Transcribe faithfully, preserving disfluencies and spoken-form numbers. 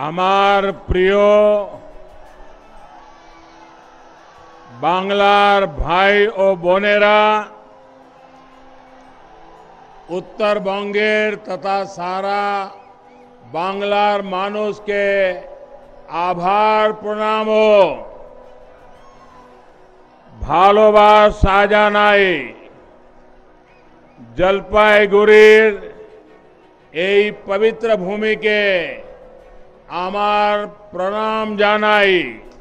आमार प्रियो बांग्लार भाई ओ बोनेरा उत्तर बंगेर तथा सारा बांग्लार मानुष के आभार प्रणाम हो भालोबास साजानाई जलपाईगुड़ीर एई पवित्र भूमि के आमार प्रणाम जानाई।